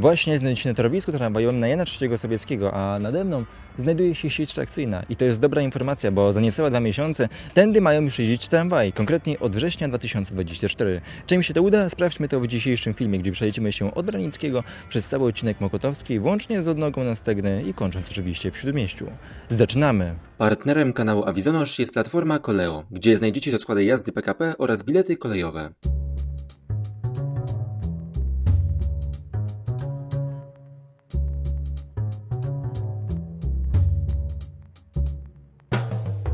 Właśnie na torowisku tramwajowym na Jana III Sobieskiego, a nade mną znajduje się sieć trakcyjna. I to jest dobra informacja, bo za niecałe 2 miesiące tędy mają już jeździć tramwaj, konkretnie od września 2024. Czy im się to uda? Sprawdźmy to w dzisiejszym filmie, gdzie przejedziemy się od Branickiego przez cały odcinek Mokotowskiej, włącznie z odnogą na Stegny i kończąc oczywiście w Śródmieściu. Zaczynamy! Partnerem kanału Awizonosz jest Platforma Koleo, gdzie znajdziecie rozkłady jazdy PKP oraz bilety kolejowe.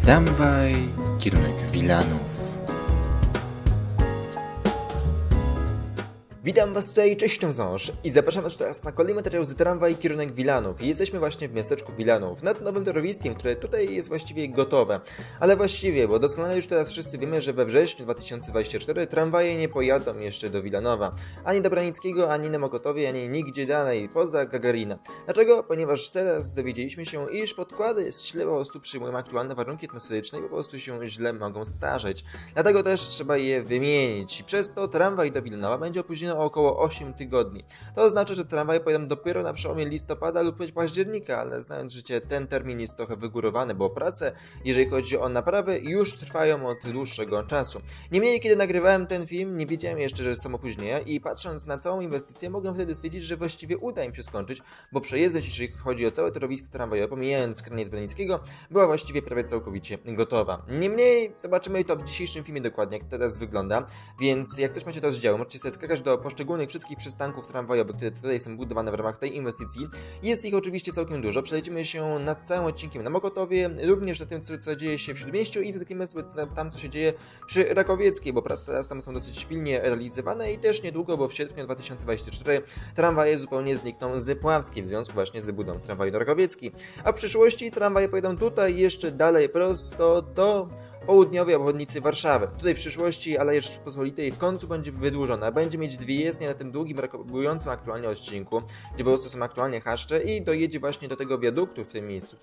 Tramwaj, kierunek Wilanów. Witam Was tutaj, cześć wąż i zapraszam Was teraz na kolejny materiał z tramwaj kierunek Wilanów. Jesteśmy właśnie w miasteczku Wilanów, nad nowym torowiskiem, które tutaj jest właściwie gotowe. Ale właściwie, bo doskonale już teraz wszyscy wiemy, że we wrześniu 2024 tramwaje nie pojadą jeszcze do Wilanowa. Ani do Branickiego, ani na Mokotowie, ani nigdzie dalej, poza Gagarina. Dlaczego? Ponieważ teraz dowiedzieliśmy się, iż podkłady źle po prostu przyjmują aktualne warunki atmosferyczne i po prostu się źle mogą starzeć. Dlatego też trzeba je wymienić. Przez to tramwaj do Wilanowa będzie opóźniony około 8 tygodni. To znaczy, że tramwaje pojadą dopiero na przełomie listopada lub października, ale znając życie, ten termin jest trochę wygórowany, bo prace, jeżeli chodzi o naprawy, już trwają od dłuższego czasu. Niemniej, kiedy nagrywałem ten film, nie wiedziałem jeszcze, że są opóźnienia i patrząc na całą inwestycję, mogłem wtedy stwierdzić, że właściwie uda im się skończyć, bo przejezdność, jeżeli chodzi o całe torowisko tramwajowe, pomijając kraniec Bernickiego, była właściwie prawie całkowicie gotowa. Niemniej, zobaczymy to w dzisiejszym filmie dokładnie, jak to teraz wygląda, więc jak ktoś macie to z działu, możecie sobie skakać do poszczególnych wszystkich przystanków tramwajowych, które tutaj są budowane w ramach tej inwestycji. Jest ich oczywiście całkiem dużo. Przejdziemy się nad całym odcinkiem na Mokotowie, również na tym, co dzieje się w Śródmieściu i zetkniemy sobie tam, co się dzieje przy Rakowieckiej, bo prace teraz tam są dosyć pilnie realizowane i też niedługo, bo w sierpniu 2024 tramwaje zupełnie znikną z Pławskiej, w związku właśnie z budową tramwaju do Rakowieckiej. A w przyszłości tramwaje pojedą tutaj jeszcze dalej prosto do południowej obwodnicy Warszawy. Tutaj w przyszłości Aleja Rzecz Pospolitej w końcu będzie wydłużona. Będzie mieć 2 jezdnie na tym długim, brakującym aktualnie odcinku, gdzie po prostu są aktualnie haszcze i dojedzie właśnie do tego wiaduktu w tym miejscu,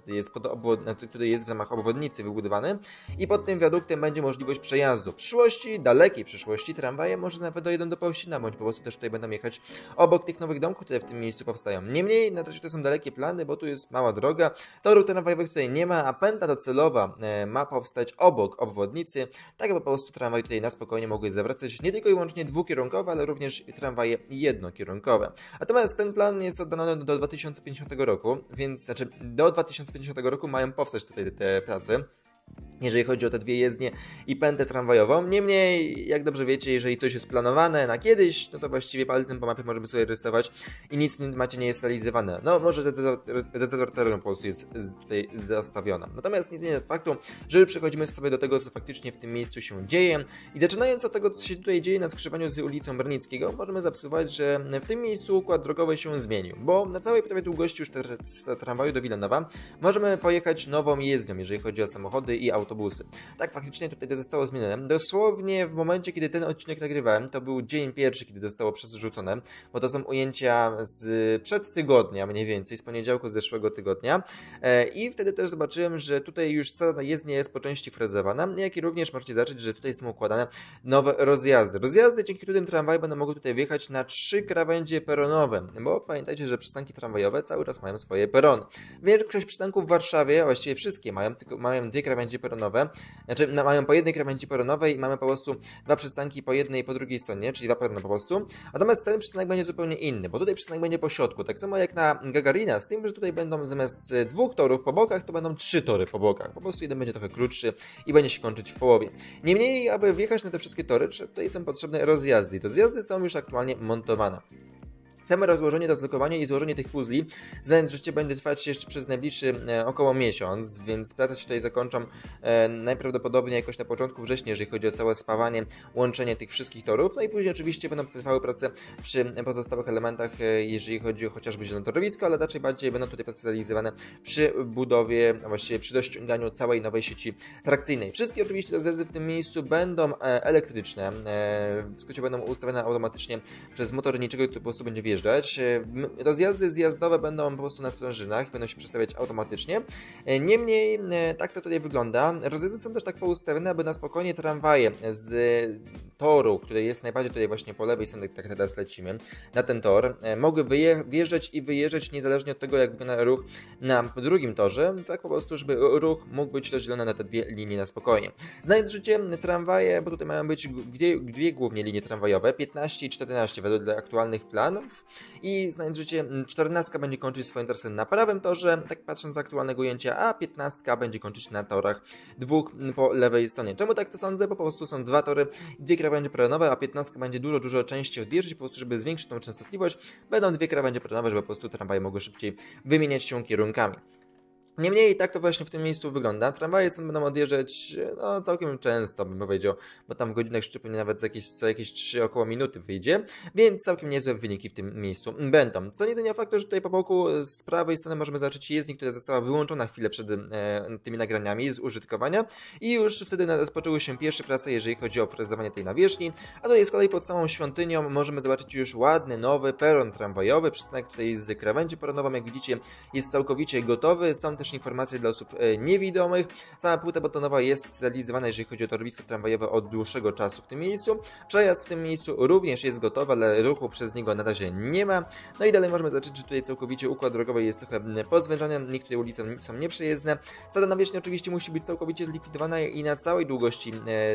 który jest w ramach obwodnicy wybudowany i pod tym wiaduktem będzie możliwość przejazdu. W przyszłości, dalekiej przyszłości, tramwaje może nawet dojedą do Pałsina, bądź po prostu też tutaj będą jechać obok tych nowych domków, które w tym miejscu powstają. Niemniej, na razie to są dalekie plany, bo tu jest mała droga. Torów tramwajowych tutaj nie ma, a pętla docelowa ma powstać obok obwodnicy, tak aby po prostu tramwaje tutaj na spokojnie mogły zawracać nie tylko i wyłącznie dwukierunkowe, ale również tramwaje jednokierunkowe. Natomiast ten plan jest oddany do 2050 roku, więc znaczy do 2050 roku mają powstać tutaj te prace, jeżeli chodzi o te 2 jezdnie i pętlę tramwajową. Niemniej, jak dobrze wiecie, jeżeli coś jest planowane na kiedyś, no to właściwie palcem po mapie możemy sobie rysować i nic macie nie jest realizowane. No, może decydor terenu po prostu jest tutaj zastawiona. Natomiast nie zmienia faktu, że przechodzimy sobie do tego, co faktycznie w tym miejscu się dzieje. I zaczynając od tego, co się tutaj dzieje na skrzyżowaniu z ulicą Bernickiego, możemy zaobserwować, że w tym miejscu układ drogowy się zmienił, bo na całej prawie długości już tramwaju do Wilanowa możemy pojechać nową jezdnią, jeżeli chodzi o samochody i autobusy. Tak, faktycznie tutaj to zostało zmienione. Dosłownie w momencie, kiedy ten odcinek nagrywałem, to był dzień pierwszy, kiedy zostało przerzucone, bo to są ujęcia z przed tygodnia mniej więcej, z poniedziałku zeszłego tygodnia i wtedy też zobaczyłem, że tutaj już cała jezdnia jest po części frezowana, jak i również możecie zobaczyć, że tutaj są układane nowe rozjazdy. Rozjazdy, dzięki którym tramwaj będą mogły tutaj wjechać na 3 krawędzie peronowe, bo pamiętajcie, że przystanki tramwajowe cały czas mają swoje perony. Większość przystanków w Warszawie, właściwie wszystkie mają, tylko mają 2 krawędzie peronowe, znaczy mają po jednej krawędzi peronowej i mamy po prostu 2 przystanki po jednej i po drugiej stronie, czyli 2 perony po prostu. Natomiast ten przystanek będzie zupełnie inny, bo tutaj przystanek będzie po środku, tak samo jak na Gagarina, z tym, że tutaj będą zamiast 2 torów po bokach, to będą 3 tory po bokach. Po prostu jeden będzie trochę krótszy i będzie się kończyć w połowie. Niemniej, aby wjechać na te wszystkie tory, tutaj są potrzebne rozjazdy. To zjazdy są już aktualnie montowane. Same rozłożenie, dozlokowanie i złożenie tych puzli, znając życie, będzie trwać jeszcze przez najbliższy około miesiąc, więc prace się tutaj zakończą najprawdopodobniej jakoś na początku września, jeżeli chodzi o całe spawanie, łączenie tych wszystkich torów, no i później oczywiście będą trwały prace przy pozostałych elementach, jeżeli chodzi o chociażby zielone torowisko, ale raczej bardziej będą tutaj prace realizowane przy budowie, a właściwie przy dościąganiu całej nowej sieci trakcyjnej. Wszystkie oczywiście te zjazdy w tym miejscu będą elektryczne, w skrócie będą ustawione automatycznie przez motorniczego, który po prostu będzie wjeżdżać. Rozjazdy zjazdowe będą po prostu na sprężynach, będą się przestawiać automatycznie. Niemniej tak to tutaj wygląda. Rozjazdy są też tak poustawione, aby na spokojnie tramwaje z toru, który jest najbardziej tutaj właśnie po lewej stronie, tak teraz lecimy, na ten tor, mogły wjeżdżać i wyjeżdżać niezależnie od tego, jak wygląda ruch na drugim torze, tak po prostu, żeby ruch mógł być rozdzielony na te dwie linie na spokojnie. Znajdziecie tramwaje, bo tutaj mają być dwie głównie linie tramwajowe, 15 i 14 według aktualnych planów, i znajdziecie 14 będzie kończyć swoje trasy na prawym torze, tak patrząc z aktualnego ujęcia, a 15 będzie kończyć na torach dwóch po lewej stronie. Czemu tak to sądzę? Bo po prostu są dwa tory, dwie krawędzie peronowe, a 15 będzie dużo częściej odjeżdżać, po prostu żeby zwiększyć tą częstotliwość. Będą dwie krawędzie peronowe, żeby po prostu tramwaje mogły szybciej wymieniać się kierunkami. Niemniej tak to właśnie w tym miejscu wygląda. Tramwaje będą odjeżdżać no, całkiem często, bym powiedział, bo tam w godzinach szczypnie nawet co jakieś 3 około minuty wyjdzie, więc całkiem niezłe wyniki w tym miejscu będą. Co nie zmienia faktu, że tutaj po boku z prawej strony możemy zobaczyć jezdnię, która została wyłączona chwilę przed tymi nagraniami z użytkowania i już wtedy rozpoczęły się pierwsze prace, jeżeli chodzi o frezowanie tej nawierzchni, a tutaj z kolei pod samą świątynią możemy zobaczyć już ładny, nowy peron tramwajowy. Przystanek tutaj z krawędzi peronową, jak widzicie, jest całkowicie gotowy. Są też informacje dla osób niewidomych. Sama płyta betonowa jest realizowana, jeżeli chodzi o torowisko tramwajowe, od dłuższego czasu w tym miejscu. Przejazd w tym miejscu również jest gotowy, ale ruchu przez niego na razie nie ma. No i dalej możemy zobaczyć, że tutaj całkowicie układ drogowy jest trochę pozwężony, niektóre ulice są nieprzejezdne. Sada nawierzchnia oczywiście musi być całkowicie zlikwidowana i na całej długości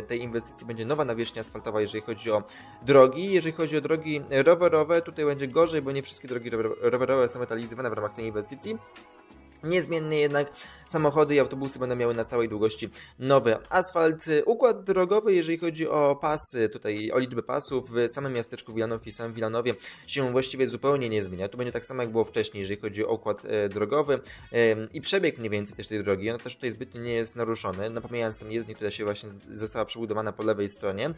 tej inwestycji będzie nowa nawierzchnia asfaltowa, jeżeli chodzi o drogi. Jeżeli chodzi o drogi rowerowe, tutaj będzie gorzej, bo nie wszystkie drogi rowerowe są metalizowane w ramach tej inwestycji. Niezmiennie jednak samochody i autobusy będą miały na całej długości nowy asfalt. Układ drogowy, jeżeli chodzi o pasy, tutaj o liczbę pasów w samym miasteczku Wilanów i samym Wilanowie się właściwie zupełnie nie zmienia. Tu będzie tak samo jak było wcześniej, jeżeli chodzi o układ drogowy i przebieg mniej więcej też tej drogi. On też tutaj zbytnio nie jest naruszony, no pomijając tam jezdnię, która się właśnie została przebudowana po lewej stronie.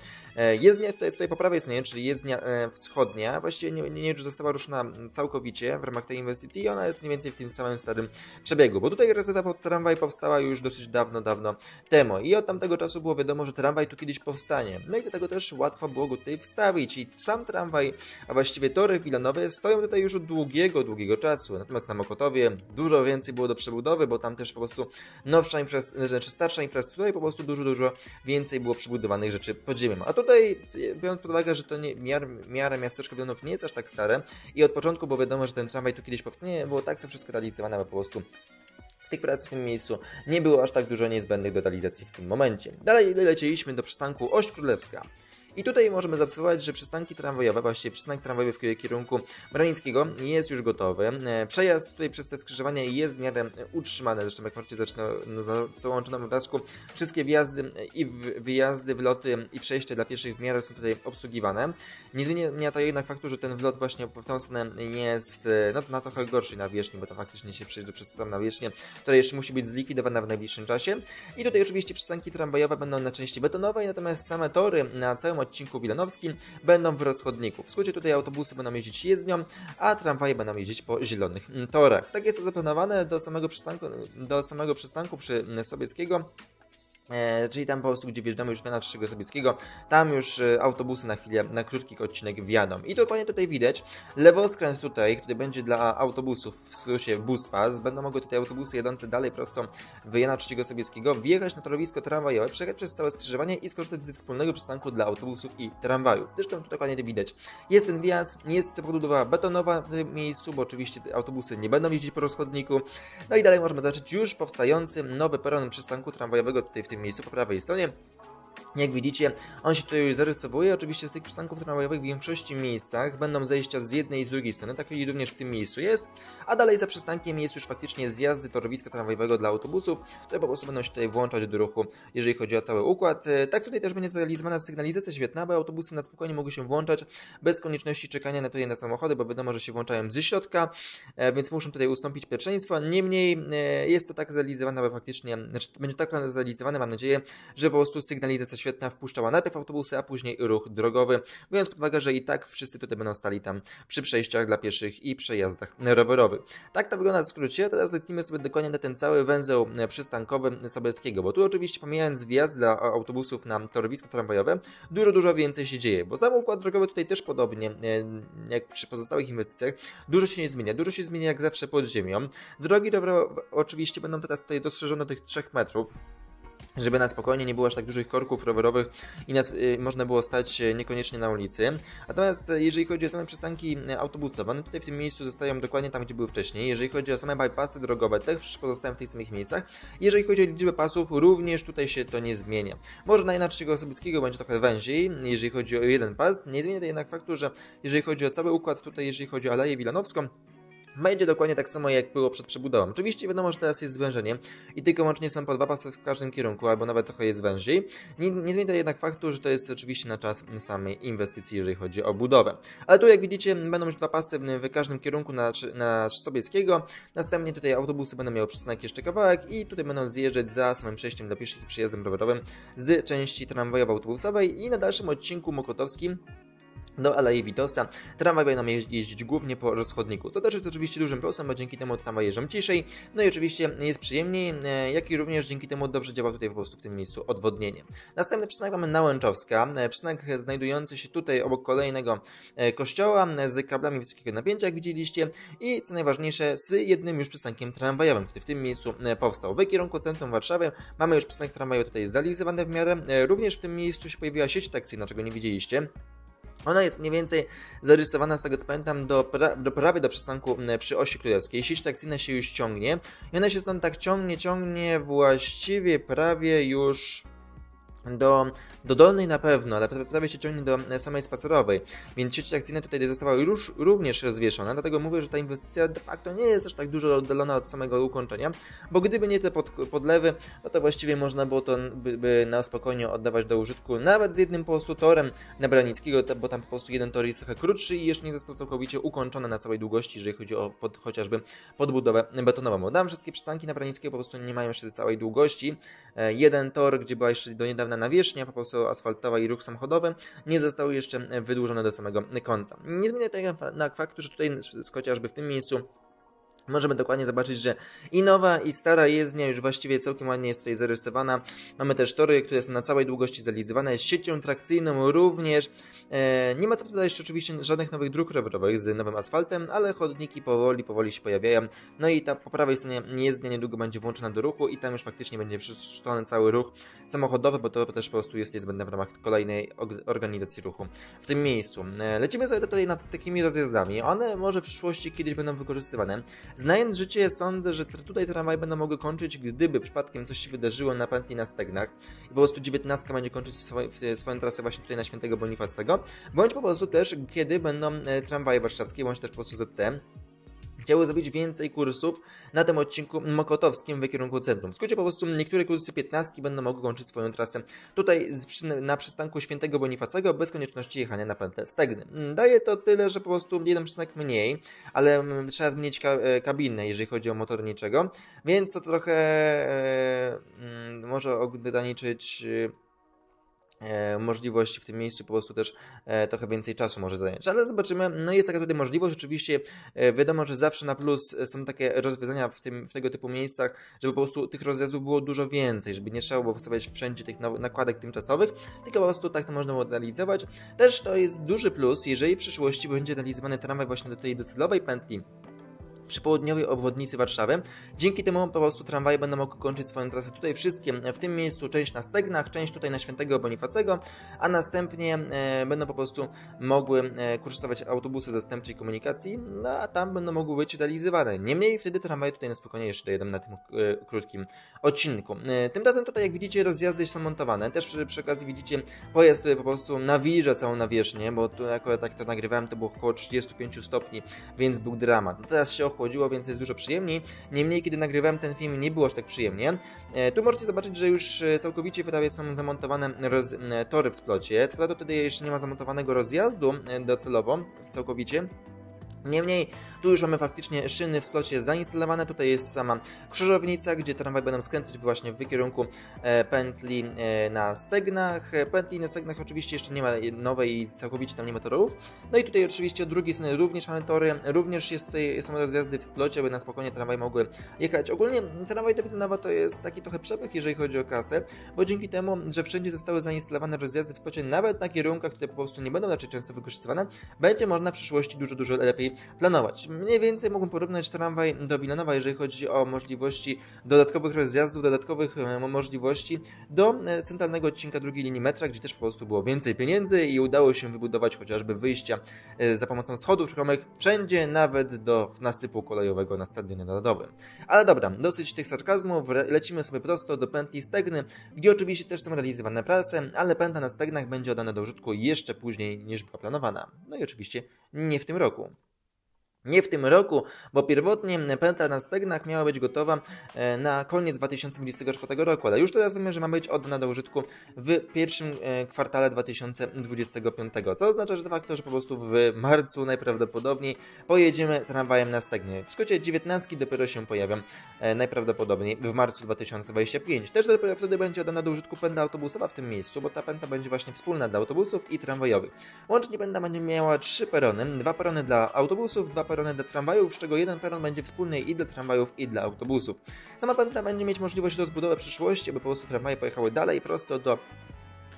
Jezdnia to jest tutaj po prawej stronie, czyli jezdnia wschodnia. Właściwie nie została ruszona całkowicie w ramach tej inwestycji i ona jest mniej więcej w tym samym starym przebiegu, bo tutaj receta pod tramwaj powstała już dosyć dawno temu i od tamtego czasu było wiadomo, że tramwaj tu kiedyś powstanie. No i do tego też łatwo było go tutaj wstawić i sam tramwaj, a właściwie tory wilanowe stoją tutaj już od długiego czasu. Natomiast na Mokotowie dużo więcej było do przebudowy, bo tam też po prostu nowsza starsza infrastruktura i po prostu dużo więcej było przebudowanych rzeczy pod ziemią. A tutaj, biorąc pod uwagę, że to nie miara miasteczko Wilanów nie jest aż tak stare i od początku było wiadomo, że ten tramwaj tu kiedyś powstanie, było tak to wszystko realizowane, po prostu tych prac w tym miejscu nie było aż tak dużo niezbędnych do realizacji w tym momencie. Dalej lecieliśmy do przystanku Oś Królewska. I tutaj możemy zaobserwować, że przystanki tramwajowe, właściwie przystanek tramwajowy w kierunku Branickiego jest już gotowy. Przejazd tutaj przez te skrzyżowania jest w miarę utrzymany. Zresztą jak możecie zobaczyć na załączonym obrazku, wszystkie wjazdy i wyjazdy, wloty i przejścia dla pieszych w miarę są tutaj obsługiwane. Nie zmienia to jednak faktu, że ten wlot właśnie w tą stronę jest na trochę gorszej nawierzchni, bo tam faktycznie się przejeżdża przez tą nawierzchnię, która jeszcze musi być zlikwidowana w najbliższym czasie. I tutaj oczywiście przystanki tramwajowe będą na części betonowej, natomiast same tory na całym odcinku wilanowskim będą w rozchodniku. W skrócie tutaj autobusy będą jeździć jezdnią, a tramwaje będą jeździć po zielonych torach. Tak jest to zaplanowane do samego przystanku przy Sobieskiego, czyli tam po prostu, gdzie wjeżdżamy już w Jana III Sobieskiego, tam już autobusy na chwilę, na krótki odcinek wjadą. I dokładnie tutaj widać lewoskręt tutaj, który będzie dla autobusów, w skrócie bus pas. Będą mogły tutaj autobusy jadące dalej prosto w Jana III Sobieskiego wjechać na torowisko tramwajowe, przejechać przez całe skrzyżowanie i skorzystać ze wspólnego przystanku dla autobusów i tramwaju. Zresztą tu dokładnie to widać. Jest ten wjazd, nie jest to budowa betonowa w tym miejscu, bo oczywiście te autobusy nie będą jeździć po rozchodniku. No i dalej możemy zacząć już powstający nowy peron przystanku tramwajowego tutaj w tym miejscu po prawej stronie. Jak widzicie, on się tutaj już zarysowuje. Oczywiście z tych przystanków tramwajowych w większości miejscach będą zejścia z jednej i z drugiej strony, tak i również w tym miejscu jest, a dalej za przystankiem jest już faktycznie zjazd z torowiska tramwajowego dla autobusów, które po prostu będą się tutaj włączać do ruchu, jeżeli chodzi o cały układ. Tak tutaj też będzie zrealizowana sygnalizacja świetna, bo autobusy na spokojnie mogą się włączać bez konieczności czekania na samochody, bo wiadomo, że się włączają ze środka, więc muszą tutaj ustąpić pierwszeństwo. Niemniej jest to tak zrealizowane, bo faktycznie, znaczy będzie tak zrealizowane, mam nadzieję, że po prostu sygnalizacja świetna wpuszczała najpierw autobusy, a później ruch drogowy, biorąc pod uwagę, że i tak wszyscy tutaj będą stali tam przy przejściach dla pieszych i przejazdach rowerowych. Tak to wygląda w skrócie. Teraz zerknijmy sobie dokładnie na ten cały węzeł przystankowy Sobieskiego, bo tu oczywiście, pomijając wjazd dla autobusów na torowisko tramwajowe, dużo więcej się dzieje, bo sam układ drogowy tutaj też podobnie jak przy pozostałych inwestycjach dużo się nie zmienia. Dużo się zmienia jak zawsze pod ziemią. Drogi rowerowe oczywiście będą teraz tutaj dostrzeżone do tych 3 metrów. żeby na spokojnie nie było aż tak dużych korków rowerowych i nas można było stać niekoniecznie na ulicy. Natomiast jeżeli chodzi o same przystanki autobusowe, one tutaj w tym miejscu zostają dokładnie tam, gdzie były wcześniej. Jeżeli chodzi o same bypassy drogowe, też pozostają w tych samych miejscach. Jeżeli chodzi o liczbę pasów, również tutaj się to nie zmienia. Może na Jana III Sobieskiego będzie trochę węziej, jeżeli chodzi o jeden pas. Nie zmienia to jednak faktu, że jeżeli chodzi o cały układ tutaj, jeżeli chodzi o Aleję Wilanowską, będzie dokładnie tak samo, jak było przed przebudową. Oczywiście wiadomo, że teraz jest zwężenie i tylko łącznie są po dwa pasy w każdym kierunku, albo nawet trochę jest wężej. Nie zmienia to jednak faktu, że to jest oczywiście na czas samej inwestycji, jeżeli chodzi o budowę. Ale tu, jak widzicie, będą już dwa pasy w każdym kierunku na Sobieskiego. Następnie tutaj autobusy będą miały przystanek jeszcze kawałek i tutaj będą zjeżdżać za samym przejściem dla pieszych i przejazdem rowerowym z części tramwajowo-autobusowej i na dalszym odcinku mokotowskim do Alei Witosa. Tramwaj będą jeździć głównie po rozchodniku. To też jest oczywiście dużym plusem, bo dzięki temu tramwaj jeżdżą ciszej. No i oczywiście jest przyjemniej, jak i również dzięki temu dobrze działa tutaj po prostu w tym miejscu odwodnienie. Następny przystanek mamy Nałęczowska. Przystanek znajdujący się tutaj obok kolejnego kościoła z kablami wysokiego napięcia, jak widzieliście. I co najważniejsze, z jednym już przystankiem tramwajowym, który w tym miejscu powstał. W kierunku centrum Warszawy mamy już przystanek tramwajowy tutaj zrealizowany w miarę. Również w tym miejscu się pojawiła sieć trakcyjna, czego nie widzieliście. Ona jest mniej więcej zarysowana, z tego co pamiętam, prawie do przystanku przy Osi Królewskiej. Sieć trakcyjna się już ciągnie i ona się stąd tak ciągnie właściwie prawie już do Dolnej na pewno, ale prawie się ciągnie do samej Spacerowej, więc sieć akcyjna tutaj została już również rozwieszona, dlatego mówię, że ta inwestycja de facto nie jest aż tak dużo oddalona od samego ukończenia, bo gdyby nie te podlewy, no to właściwie można było to by na spokojnie oddawać do użytku, nawet z jednym po prostu torem na Branickiego, bo tam po prostu jeden tor jest trochę krótszy i jeszcze nie został całkowicie ukończony na całej długości, jeżeli chodzi o chociażby podbudowę betonową, bo tam wszystkie przystanki na Branickiego po prostu nie mają jeszcze całej długości. Jeden tor, gdzie była jeszcze do niedawna nawierzchnia, po prostu asfaltowa i ruch samochodowy, nie zostały jeszcze wydłużone do samego końca. Nie zmienia tego faktu, że tutaj chociażby w tym miejscu możemy dokładnie zobaczyć, że i nowa, i stara jezdnia już właściwie całkiem ładnie jest tutaj zarysowana. Mamy też tory, które są na całej długości zrealizowane, z siecią trakcyjną również. Nie ma co prawda jeszcze oczywiście żadnych nowych dróg rowerowych z nowym asfaltem, ale chodniki powoli się pojawiają. No i ta po prawej stronie jezdnia niedługo będzie włączona do ruchu i tam już faktycznie będzie przyszczony cały ruch samochodowy, bo to też po prostu jest niezbędne w ramach kolejnej organizacji ruchu w tym miejscu. Lecimy sobie tutaj nad takimi rozjazdami. One może w przyszłości kiedyś będą wykorzystywane. Znając życie, sądzę, że tutaj tramwaje będą mogły kończyć, gdyby przypadkiem coś się wydarzyło na pętli na Stegnach i po prostu 19 będzie kończyć swoją trasę właśnie tutaj na Świętego Bonifacego, bądź po prostu też, kiedy będą tramwaje warszawskie, bądź też po prostu ZTM, chciały zrobić więcej kursów na tym odcinku mokotowskim w kierunku centrum. W skrócie po prostu niektóre kursy 15 będą mogły kończyć swoją trasę tutaj na przystanku Świętego Bonifacego bez konieczności jechania na pętlę Stegny. Daje to tyle, że po prostu jeden przystanek mniej, ale trzeba zmienić kabinę, jeżeli chodzi o motorniczego, więc to trochę może ograniczyć możliwości w tym miejscu, po prostu też trochę więcej czasu może zająć. Ale zobaczymy, no jest taka tutaj możliwość, oczywiście wiadomo, że zawsze na plus są takie rozwiązania w tego typu miejscach, żeby po prostu tych rozjazdów było dużo więcej, żeby nie trzeba było wystawiać wszędzie tych nakładek tymczasowych, tylko po prostu tak to można było realizować. Też to jest duży plus, jeżeli w przyszłości będzie realizowany tramwaj właśnie do tej docelowej pętli przy południowej obwodnicy Warszawy. Dzięki temu po prostu tramwaje będą mogły kończyć swoją trasę tutaj wszystkie, w tym miejscu, część na Stegnach, część tutaj na Świętego Bonifacego, a następnie będą po prostu mogły kursować autobusy zastępczej komunikacji, no a tam będą mogły być realizowane. Niemniej wtedy tramwaje tutaj na spokojnie jeszcze dojedą na tym krótkim odcinku. Tymczasem tutaj, jak widzicie, rozjazdy są montowane. Też przy okazji widzicie pojazd, który po prostu nawilża całą nawierzchnię, bo tu akurat tak to nagrywałem, to było około 35 stopni, więc był dramat. No teraz się chodziło, więc jest dużo przyjemniej. Niemniej, kiedy nagrywałem ten film, nie było aż tak przyjemnie. Tu możecie zobaczyć, że już całkowicie prawie są zamontowane tory w splocie. Co prawda tutaj jeszcze nie ma zamontowanego rozjazdu docelowo całkowicie. Niemniej, tu już mamy faktycznie szyny w splocie zainstalowane. Tutaj jest sama krzyżownica, gdzie tramwaj będą skręcać właśnie w kierunku pętli na Stegnach. Pętli na Stegnach oczywiście jeszcze nie ma nowej i całkowicie tam nie ma torów. No i tutaj oczywiście od drugiej strony również mamy tory. Również jest tutaj, są rozjazdy w splocie, aby na spokojnie tramwaj mogły jechać. Ogólnie tramwaj Dawidnowa to jest taki trochę przepych, jeżeli chodzi o kasę, bo dzięki temu, że wszędzie zostały zainstalowane rozjazdy w splocie, nawet na kierunkach, które po prostu nie będą raczej często wykorzystywane, będzie można w przyszłości dużo lepiej mogli planować. Mniej więcej mógłbym porównać tramwaj do Wilanowa, jeżeli chodzi o możliwości dodatkowych rozjazdów, dodatkowych możliwości do centralnego odcinka drugiej linii metra, gdzie też po prostu było więcej pieniędzy i udało się wybudować chociażby wyjścia za pomocą schodów ruchomych wszędzie, nawet do nasypu kolejowego na Stadionie Narodowym. Ale dobra, dosyć tych sarkazmów, lecimy sobie prosto do pętli Stegny, gdzie oczywiście też są realizowane prace, ale pętla na Stegnach będzie oddana do użytku jeszcze później niż była planowana. No i oczywiście nie w tym roku. Nie w tym roku, bo pierwotnie pętla na Stegnach miała być gotowa na koniec 2024 roku, ale już teraz wiemy, że ma być oddana do użytku w pierwszym kwartale 2025, co oznacza, że de facto, że po prostu w marcu najprawdopodobniej pojedziemy tramwajem na Stegnie. W skrócie 19 dopiero się pojawią najprawdopodobniej w marcu 2025. Też dopiero wtedy będzie oddana do użytku pętla autobusowa w tym miejscu, bo ta pętla będzie właśnie wspólna dla autobusów i tramwajowych. Łącznie pętla będzie miała 3 perony, 2 perony dla autobusów, 2 perony dla tramwajów, z czego jeden peron będzie wspólny i dla tramwajów, i dla autobusów. Sama pętla będzie mieć możliwość rozbudowy przyszłości, aby po prostu tramwaje pojechały dalej prosto do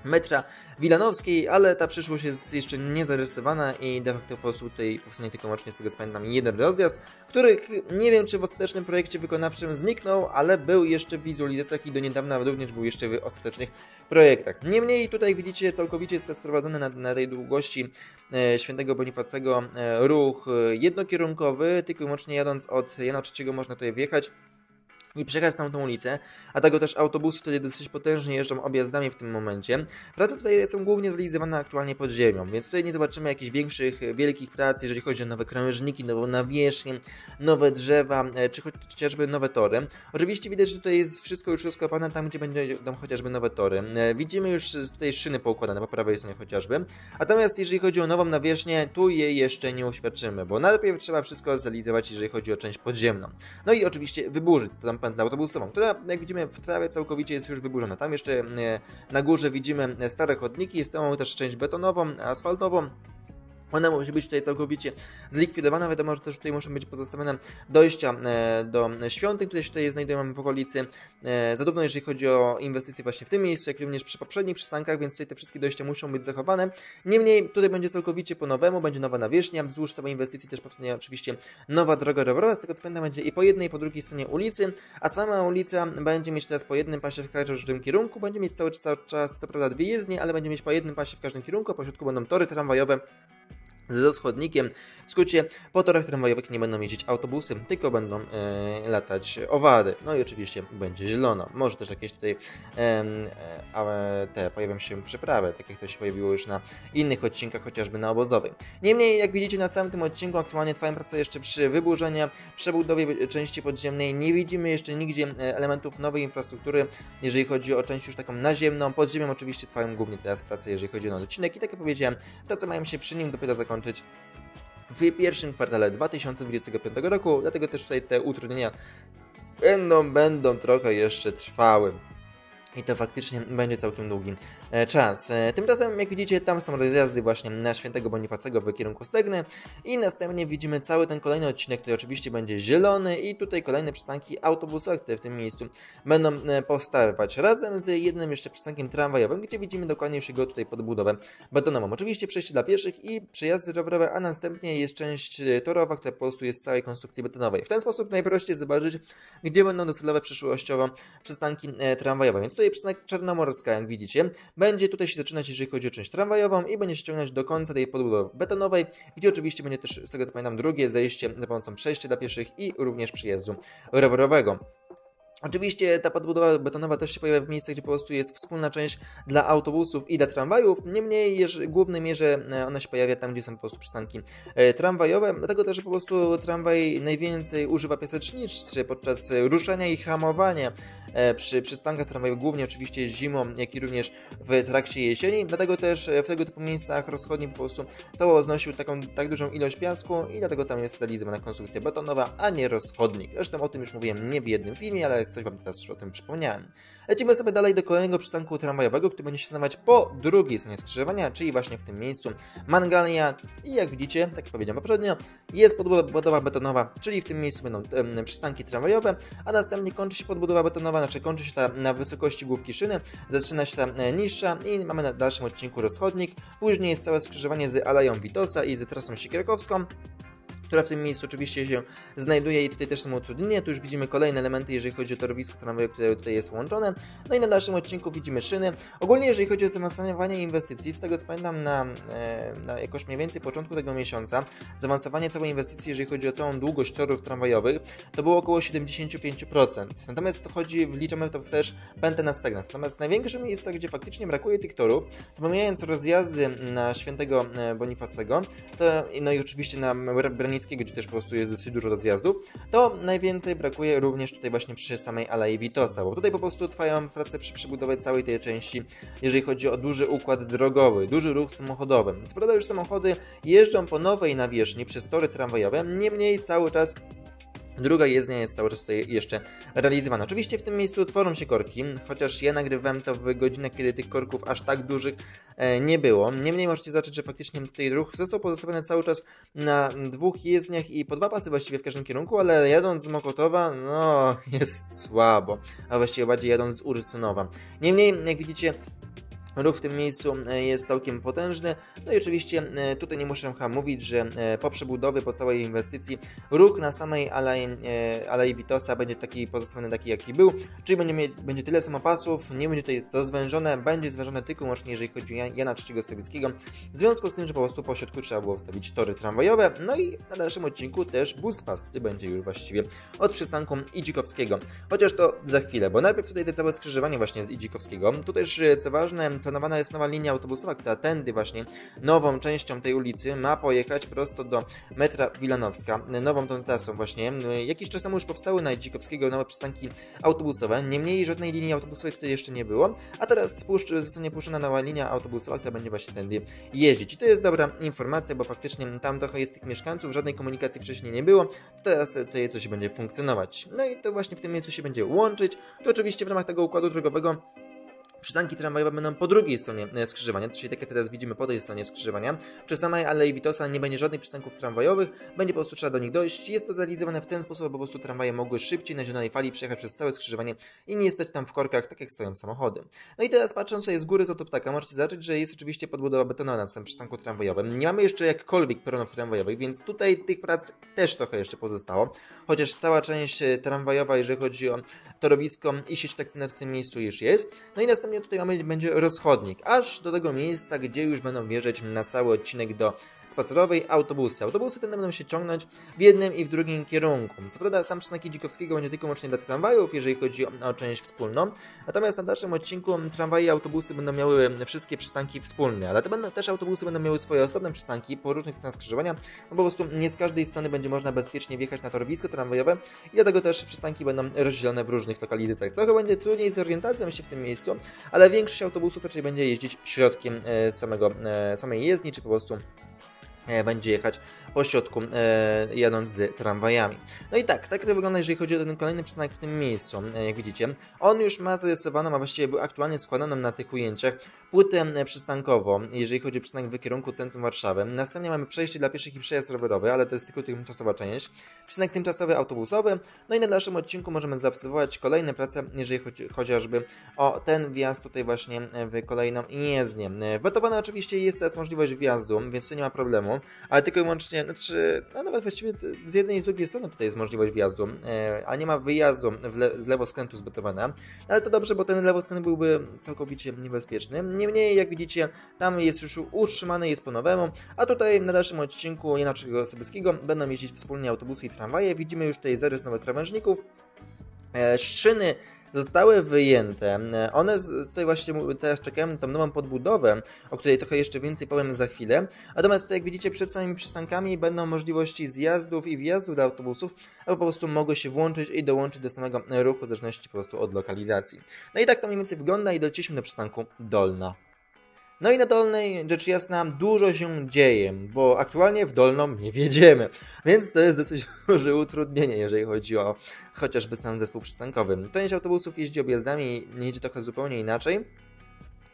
metra Wilanowskiej, ale ta przyszłość jest jeszcze nie zarysowana i de facto po prostu tutaj powstanie tylko łącznie, z tego co pamiętam, jeden rozjazd, który nie wiem, czy w ostatecznym projekcie wykonawczym zniknął, ale był jeszcze w wizualizacjach i do niedawna również był jeszcze w ostatecznych projektach. Niemniej tutaj widzicie, całkowicie jest to sprowadzony na tej długości Świętego Bonifacego ruch jednokierunkowy, tylko i wyłącznie jadąc od Jana III można tutaj wjechać i przejechać całą tą ulicę, a tego też autobusy wtedy dosyć potężnie jeżdżą objazdami w tym momencie. Prace tutaj są głównie realizowane aktualnie pod ziemią, więc tutaj nie zobaczymy jakichś większych, wielkich prac, jeżeli chodzi o nowe krężniki, nową nawierzchnię, nowe drzewa, czy chociażby nowe tory. Oczywiście widać, że tutaj jest wszystko już rozkopane tam, gdzie będą chociażby nowe tory. Widzimy już tutaj szyny poukładane po prawej stronie chociażby. Natomiast jeżeli chodzi o nową nawierzchnię, tu jej jeszcze nie uświadczymy, bo najpierw trzeba wszystko zrealizować, jeżeli chodzi o część podziemną. No i oczywiście wyburzyć pętlę autobusową, która jak widzimy w trawie całkowicie jest już wyburzona. Tam jeszcze na górze widzimy stare chodniki, jest tam też część betonową, asfaltową. Ona musi być tutaj całkowicie zlikwidowana. Wiadomo, że też tutaj muszą być pozostawione dojścia do świątyń, które się tutaj znajdują w okolicy, zarówno jeżeli chodzi o inwestycje właśnie w tym miejscu, jak również przy poprzednich przystankach, więc tutaj te wszystkie dojścia muszą być zachowane. Niemniej tutaj będzie całkowicie po nowemu, będzie nowa nawierzchnia, wzdłuż całej inwestycji też powstanie oczywiście nowa droga rowerowa, z tego co pamiętam będzie i po jednej, i po drugiej stronie ulicy, a sama ulica będzie mieć teraz po jednym pasie w każdym kierunku, będzie mieć cały czas co prawda dwie jezdnie, ale będzie mieć po jednym pasie w każdym kierunku, po środku będą tory tramwajowe z rozchodnikiem. W skrócie po torach tramwajowych nie będą jeździć autobusy, tylko będą latać owady. No i oczywiście będzie zielono. Może też jakieś tutaj pojawią się przeprawy, tak jak to się pojawiło już na innych odcinkach, chociażby na obozowej. Niemniej, jak widzicie, na całym tym odcinku aktualnie trwają prace jeszcze przy wyburzeniu, przebudowie części podziemnej. Nie widzimy jeszcze nigdzie elementów nowej infrastruktury, jeżeli chodzi o część już taką naziemną. Pod ziemią oczywiście trwają głównie teraz prace, jeżeli chodzi o odcinek. I tak jak powiedziałem, prace mają się przy nim dopiero zakończyć w pierwszym kwartale 2025 roku, dlatego też tutaj te utrudnienia będą trochę jeszcze trwały. I to faktycznie będzie całkiem długi czas. Tymczasem, jak widzicie, tam są rozjazdy właśnie na Świętego Bonifacego w kierunku Stegny i następnie widzimy cały ten kolejny odcinek, który oczywiście będzie zielony i tutaj kolejne przystanki autobusowe, które w tym miejscu będą powstawać razem z jednym jeszcze przystankiem tramwajowym, gdzie widzimy dokładnie już jego tutaj podbudowę betonową. Oczywiście przejście dla pieszych i przejazdy rowerowe, a następnie jest część torowa, która po prostu jest z całej konstrukcji betonowej. W ten sposób najprościej zobaczyć, gdzie będą docelowe przyszłościowo przystanki tramwajowe. Więc tutaj przystanek Czarnomorska, jak widzicie, będzie tutaj się zaczynać, jeżeli chodzi o część tramwajową i będzie się ciągnąć do końca tej podbudowy betonowej, gdzie oczywiście będzie też, z tego co pamiętam, drugie zejście za pomocą przejścia dla pieszych i również przejazdu rowerowego. Oczywiście ta podbudowa betonowa też się pojawia w miejscach, gdzie po prostu jest wspólna część dla autobusów i dla tramwajów. Niemniej w głównej mierze ona się pojawia tam, gdzie są po prostu przystanki tramwajowe. Dlatego też, że po prostu tramwaj najwięcej używa piaseczniczy podczas ruszania i hamowania przy przystankach tramwajowych, głównie oczywiście zimą, jak i również w trakcie jesieni. Dlatego też w tego typu miejscach rozchodni po prostu cało znosił tak dużą ilość piasku i dlatego tam jest realizowana konstrukcja betonowa, a nie rozchodnik. Zresztą o tym już mówiłem nie w jednym filmie, ale coś wam teraz już o tym przypomniałem. Lecimy sobie dalej do kolejnego przystanku tramwajowego, który będzie się znajdować po drugiej stronie skrzyżowania, czyli właśnie w tym miejscu Mangalia. I jak widzicie, tak jak powiedziałem poprzednio, jest podbudowa betonowa, czyli w tym miejscu będą przystanki tramwajowe, a następnie kończy się podbudowa betonowa, znaczy kończy się ta na wysokości główki szyny, zaczyna się ta niższa i mamy na dalszym odcinku rozchodnik. Później jest całe skrzyżowanie z Aleją Witosa i z trasą Siekierkowską, która w tym miejscu oczywiście się znajduje i tutaj też są utrudnienia. Tu już widzimy kolejne elementy, jeżeli chodzi o torowisko tramwaje, które tutaj jest łączone. No i na dalszym odcinku widzimy szyny. Ogólnie jeżeli chodzi o zaawansowanie inwestycji, z tego co pamiętam na jakoś mniej więcej początku tego miesiąca, zaawansowanie całej inwestycji, jeżeli chodzi o całą długość torów tramwajowych, to było około 75%. Natomiast to chodzi, wliczamy to też pętę na Stegnach. Natomiast największe miejsca, gdzie faktycznie brakuje tych torów, to pomijając rozjazdy na Świętego Bonifacego, to, no i oczywiście na Branickiego, gdzie też po prostu jest dosyć dużo rozjazdów, to najwięcej brakuje również tutaj właśnie przy samej Alei Witosa, bo tutaj po prostu trwają prace przy przebudowie całej tej części, jeżeli chodzi o duży układ drogowy, duży ruch samochodowy. Co prawda już samochody jeżdżą po nowej nawierzchni przez tory tramwajowe, niemniej cały czas druga jezdnia jest cały czas tutaj jeszcze realizowana. Oczywiście w tym miejscu tworzą się korki, chociaż ja nagrywałem to w godzinach, kiedy tych korków aż tak dużych nie było. Niemniej możecie zobaczyć, że faktycznie tutaj ruch został pozostawiony cały czas na dwóch jezdniach i po dwa pasy właściwie w każdym kierunku, ale jadąc z Mokotowa, no jest słabo, a właściwie bardziej jadąc z Ursynowa. Niemniej, jak widzicie, ruch w tym miejscu jest całkiem potężny. No i oczywiście tutaj nie muszę chyba mówić, że po przebudowie, po całej inwestycji ruch na samej Alei Witosa będzie taki pozostawiony, taki jaki był. Czyli będzie tyle samopasów, nie będzie tutaj to zwężone, będzie zwężone tylko łącznie jeżeli chodzi o Jana III Sobieskiego. W związku z tym, że po prostu po środku trzeba było wstawić tory tramwajowe. No i na dalszym odcinku też buspas. Tutaj będzie już właściwie od przystanku Idzikowskiego. Chociaż to za chwilę, bo najpierw tutaj te całe skrzyżowanie właśnie z Idzikowskiego. Tu też, co ważne, planowana jest nowa linia autobusowa, która tędy właśnie nową częścią tej ulicy ma pojechać prosto do metra Wilanowska, nową tą trasą właśnie. Jakiś czas temu już powstały na Idzikowskiego nowe przystanki autobusowe, niemniej żadnej linii autobusowej tutaj jeszcze nie było, a teraz zostanie puszczona nowa linia autobusowa, która będzie właśnie tędy jeździć. I to jest dobra informacja, bo faktycznie tam trochę jest tych mieszkańców, żadnej komunikacji wcześniej nie było, to teraz tutaj coś będzie funkcjonować. No i to właśnie w tym miejscu się będzie łączyć. To oczywiście w ramach tego układu drogowego przystanki tramwajowe będą po drugiej stronie skrzyżowania, czyli tak jak teraz widzimy po tej stronie skrzyżowania. Przy samej Alei Witosa nie będzie żadnych przystanków tramwajowych, będzie po prostu trzeba do nich dojść. Jest to zrealizowane w ten sposób, bo po prostu tramwaje mogły szybciej na zielonej fali przejechać przez całe skrzyżowanie i nie stać tam w korkach, tak jak stoją samochody. No i teraz patrząc sobie z góry z lotu ptaka, możecie zobaczyć, że jest oczywiście podbudowa betonowa na samym przystanku tramwajowym. Nie mamy jeszcze jakkolwiek peronów tramwajowych, więc tutaj tych prac też trochę jeszcze pozostało. Chociaż cała część tramwajowa, jeżeli chodzi o torowisko i sieć taksina w tym miejscu już jest. No i następnie tutaj będzie rozchodnik, aż do tego miejsca, gdzie już będą wjeżdżać na cały odcinek do Spacerowej autobusy. Autobusy te będą się ciągnąć w jednym i w drugim kierunku. Co prawda sam przystanek Idzikowskiego będzie tylko łącznie dla tramwajów, jeżeli chodzi o część wspólną. Natomiast na dalszym odcinku tramwaje i autobusy będą miały wszystkie przystanki wspólne, ale też autobusy będą miały swoje osobne przystanki po różnych stronach skrzyżowania, bo po prostu nie z każdej strony będzie można bezpiecznie wjechać na torowisko tramwajowe i dlatego też przystanki będą rozdzielone w różnych lokalizacjach. Trochę będzie trudniej z orientacją się w tym miejscu, ale większość autobusów raczej będzie jeździć środkiem samej jezdni, czy po prostu będzie jechać po środku, jadąc z tramwajami. No i tak to wygląda, jeżeli chodzi o ten kolejny przystanek w tym miejscu, jak widzicie. On już ma zarysowaną, a właściwie był aktualnie składaną na tych ujęciach, płytę przystankową, jeżeli chodzi o przystanek w kierunku centrum Warszawy. Następnie mamy przejście dla pieszych i przejazd rowerowy, ale to jest tylko tymczasowa część. Przystanek tymczasowy autobusowy. No i na dalszym odcinku możemy zaobserwować kolejne prace, jeżeli chodzi chociażby o ten wjazd tutaj właśnie w kolejną jezdnię. Wetowana oczywiście jest teraz możliwość wjazdu, więc tu nie ma problemu. Ale tylko i wyłącznie, znaczy, no nawet właściwie z jednej i z drugiej strony tutaj jest możliwość wjazdu, a nie ma wyjazdu z lewoskrętu zbetowana. Ale to dobrze, bo ten lewoskręt byłby całkowicie niebezpieczny. Niemniej, jak widzicie, tam jest już utrzymany, jest po nowemu, a tutaj na dalszym odcinku Jana III Sobieskiego będą jeździć wspólnie autobusy i tramwaje. Widzimy już tutaj zarys nowych krawężników. Szyny zostały wyjęte. One tutaj właśnie teraz czekają na tą nową podbudowę, o której trochę jeszcze więcej powiem za chwilę. Natomiast tutaj, jak widzicie, przed samymi przystankami będą możliwości zjazdów i wjazdów dla autobusów, albo po prostu mogą się włączyć i dołączyć do samego ruchu, w zależności po prostu od lokalizacji. No i tak to mniej więcej wygląda i doleciliśmy do przystanku Dolna. No i na Dolnej, rzecz jasna, dużo się dzieje, bo aktualnie w Dolną nie wjedziemy, więc to jest dosyć duże utrudnienie, jeżeli chodzi o chociażby sam zespół przystankowy. Część autobusów jeździ objazdami, jeździ trochę zupełnie inaczej.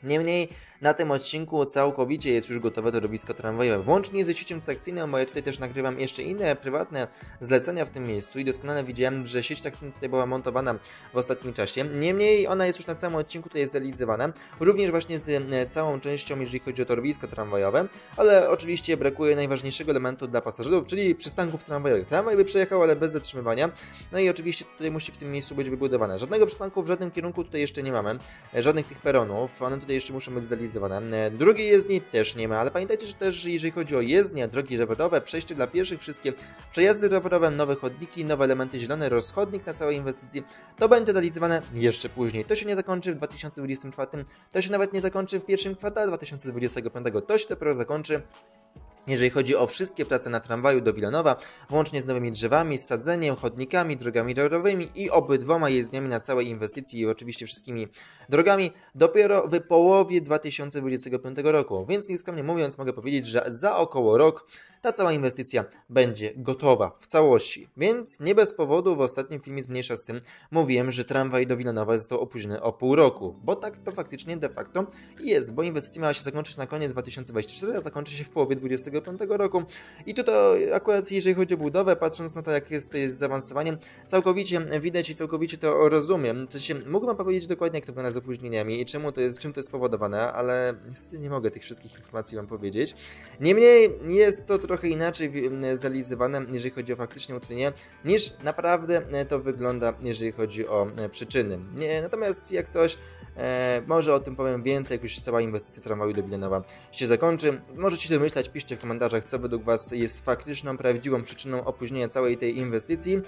Niemniej na tym odcinku całkowicie jest już gotowe torowisko tramwajowe, włącznie ze siecią trakcyjną, bo ja tutaj też nagrywam jeszcze inne prywatne zlecenia w tym miejscu i doskonale widziałem, że sieć trakcyjna tutaj była montowana w ostatnim czasie. Niemniej ona jest już na całym odcinku, tutaj jest zrealizowana, również właśnie z całą częścią, jeżeli chodzi o torowisko tramwajowe, ale oczywiście brakuje najważniejszego elementu dla pasażerów, czyli przystanków tramwajowych. Tramwaj by przejechał, ale bez zatrzymywania, no i oczywiście tutaj musi w tym miejscu być wybudowane. Żadnego przystanku w żadnym kierunku tutaj jeszcze nie mamy, żadnych tych peronów, one tutaj jeszcze muszą być zrealizowane. Drugiej jezdni też nie ma, ale pamiętajcie, że też jeżeli chodzi o jezdnię, drogi rowerowe, przejście dla pieszych, wszystkie przejazdy rowerowe, nowe chodniki, nowe elementy zielone, rozchodnik na całej inwestycji, to będzie realizowane jeszcze później. To się nie zakończy w 2024, to się nawet nie zakończy w pierwszym kwartale 2025, to się dopiero zakończy, jeżeli chodzi o wszystkie prace na tramwaju do Wilanowa, włącznie z nowymi drzewami, sadzeniem, chodnikami, drogami rowerowymi i obydwoma jezdniami na całej inwestycji i oczywiście wszystkimi drogami, dopiero w połowie 2025 roku. Więc nieskromnie mówiąc, mogę powiedzieć, że za około rok ta cała inwestycja będzie gotowa w całości. Więc nie bez powodu w ostatnim filmie Zmniejsza z tym mówiłem, że tramwaj do Wilanowa został opóźniony o pół roku, bo tak to faktycznie de facto jest, bo inwestycja miała się zakończyć na koniec 2024, a zakończy się w połowie 2025 roku. I tutaj akurat jeżeli chodzi o budowę, patrząc na to, jak jest tutaj z zaawansowaniem, całkowicie widać i całkowicie to rozumiem. Mógłbym powiedzieć dokładnie, jak to wygląda z opóźnieniami i czym to jest spowodowane, ale niestety nie mogę tych wszystkich informacji wam powiedzieć. Niemniej jest to trochę inaczej zrealizowane, jeżeli chodzi o faktyczne utrudnienie, niż naprawdę to wygląda, jeżeli chodzi o przyczyny. Natomiast jak coś, może o tym powiem więcej, jak już cała inwestycja tramwaju do Wilanowa się zakończy. Możecie domyślać, piszcie w komentarzach, co według was jest faktyczną, prawdziwą przyczyną opóźnienia całej tej inwestycji.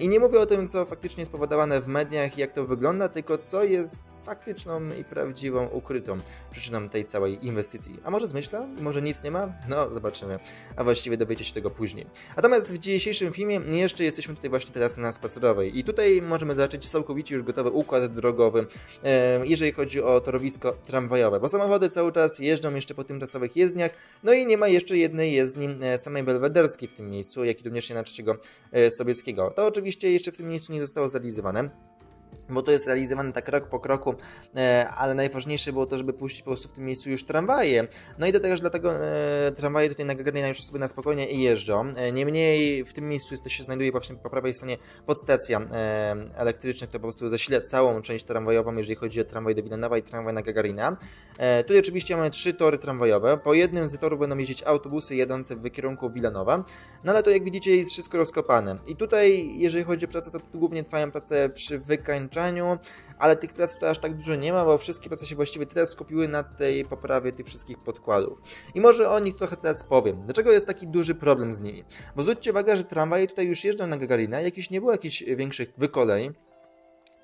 I nie mówię o tym, co faktycznie jest spowodowane w mediach, jak to wygląda, tylko co jest faktyczną i prawdziwą, ukrytą przyczyną tej całej inwestycji. A może zmyśla? Może nic nie ma? No, zobaczymy. A właściwie dowiecie się tego później. Natomiast w dzisiejszym filmie jeszcze jesteśmy tutaj właśnie teraz na Spacerowej. I tutaj możemy zacząć całkowicie już gotowy układ drogowy, jeżeli chodzi o torowisko tramwajowe, bo samochody cały czas jeżdżą jeszcze po tymczasowych jezdniach, no i nie ma jeszcze jednej jezdni samej belwederskiej w tym miejscu, jak i również Jana III Sobieskiego. To oczywiście jeszcze w tym miejscu nie zostało zrealizowane, bo to jest realizowane tak krok po kroku, ale najważniejsze było to, żeby puścić po prostu w tym miejscu już tramwaje. No i do tego, że dlatego tramwaje tutaj na Gagarina już sobie na spokojnie jeżdżą. Niemniej w tym miejscu też się znajduje właśnie po prawej stronie podstacja elektryczna, która po prostu zasila całą część tramwajową, jeżeli chodzi o tramwaj do Wilanowa i tramwaj na Gagarina. Tutaj oczywiście mamy trzy tory tramwajowe. Po jednym z torów będą jeździć autobusy jadące w kierunku Wilanowa. No ale to jak widzicie jest wszystko rozkopane. I tutaj jeżeli chodzi o pracę, to głównie trwają prace przy wykańczaniu, ale tych prac tutaj aż tak dużo nie ma, bo wszystkie prace się właściwie teraz skupiły na tej poprawie tych wszystkich podkładów. I może o nich trochę teraz powiem. Dlaczego jest taki duży problem z nimi? Bo zwróćcie uwagę, że tramwaje tutaj już jeżdżą na Gagarina, nie było jakichś większych wykoleń.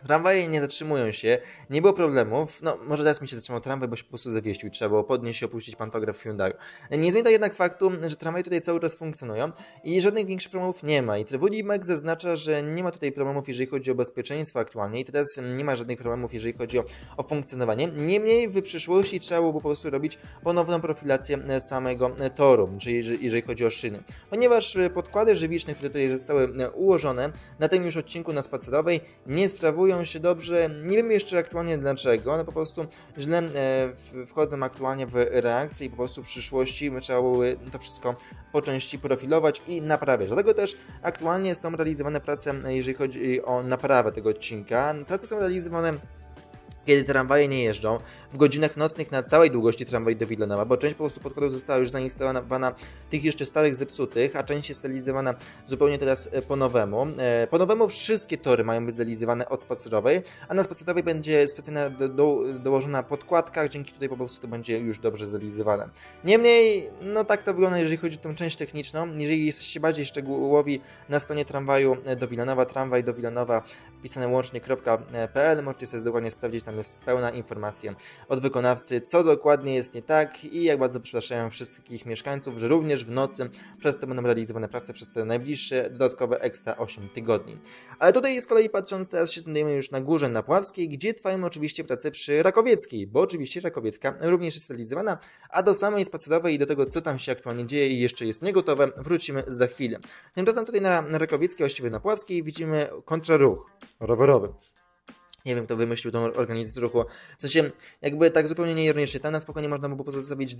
Tramwaje nie zatrzymują się, nie było problemów, no może teraz mi się zatrzymał tramwaj, bo się po prostu zawieścił i trzeba było podnieść i opuścić pantograf Hyundai. Nie zmienia jednak faktu, że tramwaje tutaj cały czas funkcjonują i żadnych większych problemów nie ma. I Trewulimek zaznacza, że nie ma tutaj problemów, jeżeli chodzi o bezpieczeństwo aktualnie i teraz nie ma żadnych problemów, jeżeli chodzi o funkcjonowanie. Niemniej w przyszłości trzeba było po prostu robić ponowną profilację samego toru, czyli jeżeli chodzi o szyny. Ponieważ podkłady żywiczne, które tutaj zostały ułożone na tym już odcinku na Spacerowej, nie sprawują się dobrze, nie wiem jeszcze aktualnie dlaczego, no po prostu źle wchodzą aktualnie w reakcję i po prostu w przyszłości trzeba było to wszystko po części profilować i naprawiać. Dlatego też aktualnie są realizowane prace, jeżeli chodzi o naprawę tego odcinka. Prace są realizowane, kiedy tramwaje nie jeżdżą, w godzinach nocnych na całej długości tramwaju do Wilanowa, bo część po prostu podkładów została już zainstalowana tych jeszcze starych, zepsutych, a część jest realizowana zupełnie teraz po nowemu. Po nowemu wszystkie tory mają być zrealizowane od Spacerowej, a na Spacerowej będzie specjalna dołożona podkładka, dzięki tutaj po prostu to będzie już dobrze zrealizowane. Niemniej, no tak to wygląda, jeżeli chodzi o tą część techniczną. Jeżeli jesteście bardziej szczegółowi, na stronie tramwaju do Wilanowa, tramwaj do Wilanowa, pisane łącznie.pl, możecie sobie dokładnie sprawdzić, tam jest pełna informacja od wykonawcy, co dokładnie jest nie tak i jak bardzo przepraszają wszystkich mieszkańców, że również w nocy przez to będą realizowane prace przez te najbliższe dodatkowe ekstra 8 tygodni. Ale tutaj z kolei patrząc teraz się znajdujemy już na górze, na Pławskiej, gdzie trwają oczywiście prace przy Rakowieckiej, bo oczywiście Rakowiecka również jest realizowana, a do samej Spacerowej i do tego, co tam się aktualnie dzieje i jeszcze jest niegotowe, wrócimy za chwilę. Tymczasem tutaj na Rakowieckiej, właściwie na Pławskiej widzimy kontraruch rowerowy. Nie wiem, kto wymyślił tą organizację ruchu. W sensie, jakby tak zupełnie nieironicznie, tam na spokojnie można by było pozostawić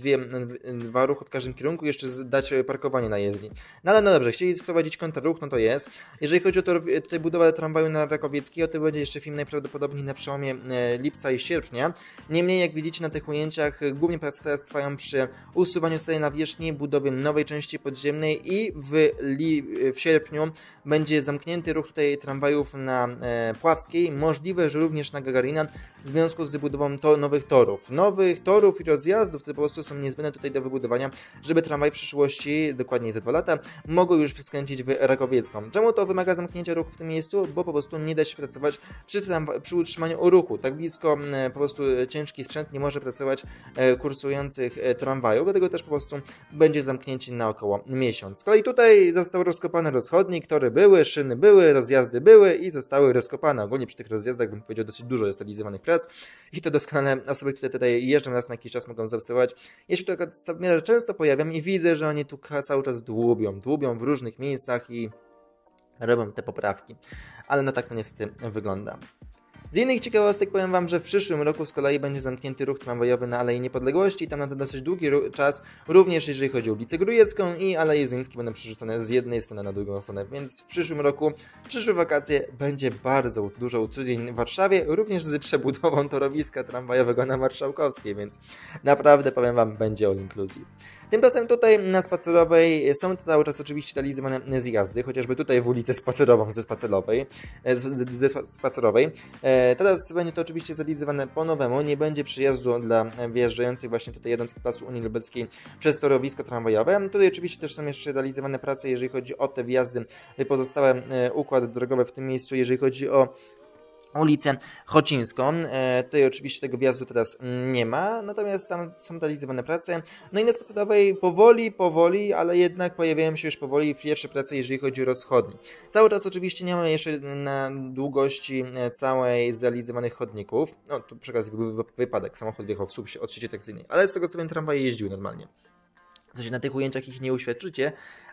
dwa ruchy w każdym kierunku, jeszcze dać parkowanie na jezdni. No ale no dobrze, chcieli wprowadzić kontrruch, no to jest. Jeżeli chodzi o to, tutaj budowę tramwaju na Rakowieckiej, o tym będzie jeszcze film najprawdopodobniej na przełomie lipca i sierpnia. Niemniej, jak widzicie na tych ujęciach, głównie prace teraz trwają przy usuwaniu starej nawierzchni, budowie nowej części podziemnej i w sierpniu będzie zamknięty ruch tutaj tramwajów na Pławskiej, możliwe, że również na Gagarina w związku z budową nowych torów. Nowych torów i rozjazdów, które po prostu są niezbędne tutaj do wybudowania, żeby tramwaj w przyszłości, dokładnie za 2 lata, mogły już skręcić w Rakowiecką. Czemu to wymaga zamknięcia ruchu w tym miejscu? Bo po prostu nie da się pracować przy utrzymaniu ruchu. Tak blisko po prostu ciężki sprzęt nie może pracować kursujących tramwajów, dlatego też po prostu będzie zamknięcie na około miesiąc. Z kolei tutaj został rozkopany rozchodnik, tory były, szyny były, rozjazdy były i zostały rozkopane. Ogólnie przy tych rozjazdach bym powiedział, dosyć dużo jest realizowanych prac i to doskonale osoby, które tutaj jeżdżą raz na jakiś czas, mogą zaobserwować. Ja się tutaj często pojawiam i widzę, że oni tu cały czas dłubią w różnych miejscach i robią te poprawki, ale no tak to niestety wygląda. Z innych ciekawostek powiem Wam, że w przyszłym roku z kolei będzie zamknięty ruch tramwajowy na Alei Niepodległości i tam na ten dosyć długi czas, również jeżeli chodzi o ulicę Grójecką i Aleje Zyńskie będą przerzucone z jednej strony na drugą stronę, więc w przyszłym roku, w przyszłe wakacje będzie bardzo dużo cudzień w Warszawie, również z przebudową torowiska tramwajowego na Marszałkowskiej, więc naprawdę powiem Wam, będzie all inclusive. Tymczasem tutaj na Spacerowej są cały czas oczywiście realizowane zjazdy, chociażby tutaj w ulicę Spacerową ze Spacerowej. Teraz będzie to oczywiście zrealizowane po nowemu, nie będzie przyjazdu dla wyjeżdżających właśnie tutaj jadących z Placu Unii Lubelskiej przez torowisko tramwajowe. Tutaj oczywiście też są jeszcze realizowane prace, jeżeli chodzi o te wjazdy, pozostałe układy drogowe w tym miejscu, jeżeli chodzi o ulicę Chocińską. Tutaj oczywiście tego wjazdu teraz nie ma, natomiast tam są realizowane prace. No i na Spacerowej powoli, ale jednak pojawiają się już powoli pierwsze prace, jeżeli chodzi o rozchodnik. Cały czas oczywiście nie mamy jeszcze na długości całej zrealizowanych chodników. No tu przy okazji był wypadek, samochód wjechał w słup od sieci trakcyjnej, ale z tego co wiem, tramwaje jeździły normalnie. Co się na tych ujęciach ich nie uświadczycie,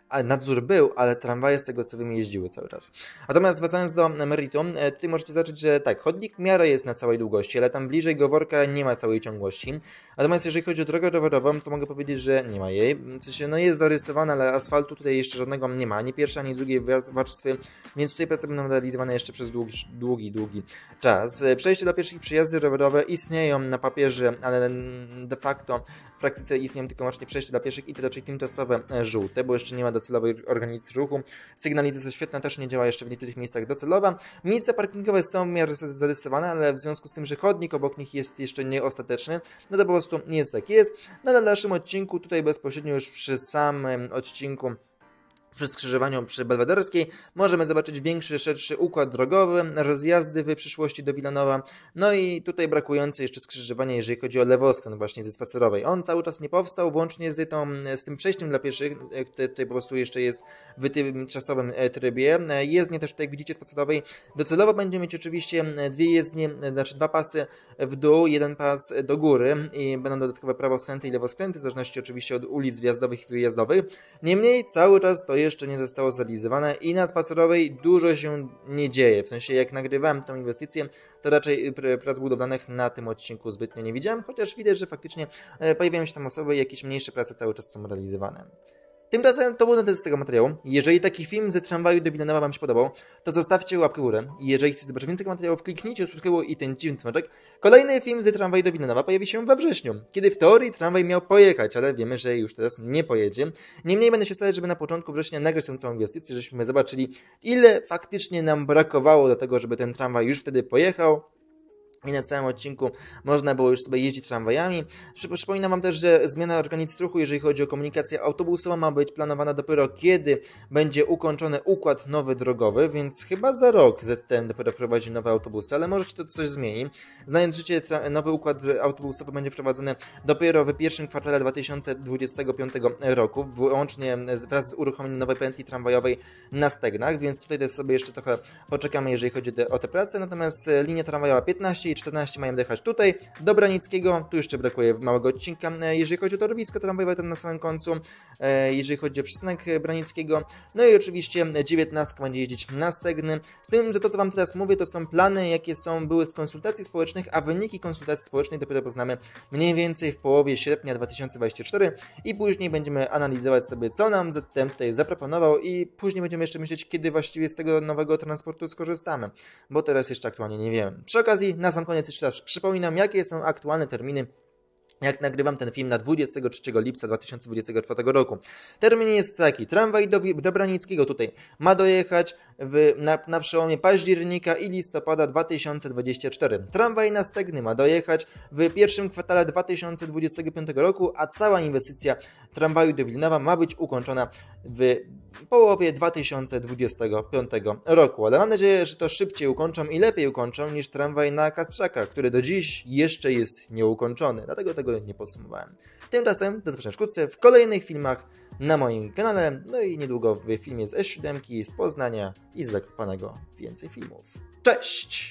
a nadzór był, ale tramwaje z tego co wiem jeździły cały czas. Natomiast wracając do meritum, tutaj możecie zobaczyć, że tak, chodnik w miarę jest na całej długości, ale tam bliżej Goworka nie ma całej ciągłości. Natomiast jeżeli chodzi o drogę rowerową, to mogę powiedzieć, że nie ma jej. W sensie, no jest zarysowana, ale asfaltu tutaj jeszcze żadnego nie ma, ani pierwszej, ani drugiej warstwy, więc tutaj prace będą realizowane jeszcze przez długi czas. Przejście dla pieszych, przejazdy rowerowe istnieją na papierze, ale de facto w praktyce istnieją tylko właśnie przejście dla pieszych i to raczej tymczasowe żółte, bo jeszcze nie ma docelowej organizacji ruchu. Sygnalizacja świetna też nie działa jeszcze w niektórych miejscach docelowa. Miejsca parkingowe są w miarę zarysowane, ale w związku z tym, że chodnik obok nich jest jeszcze nieostateczny, no to po prostu nie jest tak jest. Na dalszym odcinku, tutaj bezpośrednio już przy samym odcinku, przy skrzyżowaniu przy Belwederskiej możemy zobaczyć większy, szerszy układ drogowy, rozjazdy w przyszłości do Wilanowa, no i tutaj brakujące jeszcze skrzyżowanie, jeżeli chodzi o lewoskręt właśnie ze Spacerowej. On cały czas nie powstał, włącznie z tym przejściem dla pieszych, które tutaj po prostu jeszcze jest w tym czasowym trybie. Jezdnie też tutaj, jak widzicie, Spacerowej docelowo będzie mieć oczywiście dwie jezdnie, znaczy 2 pasy w dół, 1 pas do góry i będą dodatkowe prawoskręty i lewoskręty, w zależności oczywiście od ulic wjazdowych i wyjazdowych. Niemniej cały czas to jeszcze nie zostało zrealizowane i na Spacerowej dużo się nie dzieje. W sensie, jak nagrywałem tą inwestycję, to raczej prac budowlanych na tym odcinku zbytnio nie widziałem, chociaż widać, że faktycznie pojawiają się tam osoby i jakieś mniejsze prace cały czas są realizowane. Tymczasem to był na tyle z tego materiału. Jeżeli taki film ze tramwaju do Wilanowa Wam się podobał, to zostawcie łapkę w górę. Jeżeli chcecie zobaczyć więcej materiałów, kliknijcie subskrybuj i ten dziwny dzwoneczek. Kolejny film ze tramwaju do Wilanowa pojawi się we wrześniu, kiedy w teorii tramwaj miał pojechać, ale wiemy, że już teraz nie pojedzie. Niemniej będę się starać, żeby na początku września nagrać tę całą inwestycję, żebyśmy zobaczyli, ile faktycznie nam brakowało do tego, żeby ten tramwaj już wtedy pojechał. I na całym odcinku można było już sobie jeździć tramwajami. Przypominam Wam też, że zmiana organizacji ruchu, jeżeli chodzi o komunikację autobusową, ma być planowana dopiero kiedy będzie ukończony układ nowy drogowy, więc chyba za rok ZTM dopiero wprowadzi nowe autobusy, ale może się to coś zmieni. Znając życie, nowy układ autobusowy będzie wprowadzony dopiero w pierwszym kwartale 2025 roku, włącznie wraz z uruchomieniem nowej pętli tramwajowej na Stegnach, więc tutaj też sobie jeszcze trochę poczekamy, jeżeli chodzi o te prace. Natomiast linia tramwajowa 15 i 14 mają dojechać tutaj do Branickiego. Tu jeszcze brakuje małego odcinka, jeżeli chodzi o torowisko tramwajowe tam na samym końcu, jeżeli chodzi o przystanek Branickiego. No i oczywiście 19 będzie jeździć na Stegny. Z tym, że to co Wam teraz mówię, to są plany, jakie były z konsultacji społecznych, a wyniki konsultacji społecznych dopiero poznamy mniej więcej w połowie sierpnia 2024 i później będziemy analizować sobie, co nam ZTM tutaj zaproponował i później będziemy jeszcze myśleć, kiedy właściwie z tego nowego transportu skorzystamy, bo teraz jeszcze aktualnie nie wiemy. Przy okazji, na sam koniec jeszcze raz przypominam, jakie są aktualne terminy, jak nagrywam ten film na 23 lipca 2024 roku. Termin jest taki: tramwaj do Branickiego tutaj ma dojechać na przełomie października i listopada 2024. Tramwaj na Stegny ma dojechać w pierwszym kwartale 2025 roku, a cała inwestycja tramwaju do Wilanowa ma być ukończona w połowie 2025 roku. Ale mam nadzieję, że to szybciej ukończą i lepiej ukończą niż tramwaj na Kasprzakach, który do dziś jeszcze jest nieukończony. Dlatego tego nie podsumowałem. Tymczasem do zobaczenia wkrótce w kolejnych filmach na moim kanale, no i niedługo w filmie z S7, z Poznania i z Zakopanego więcej filmów. Cześć!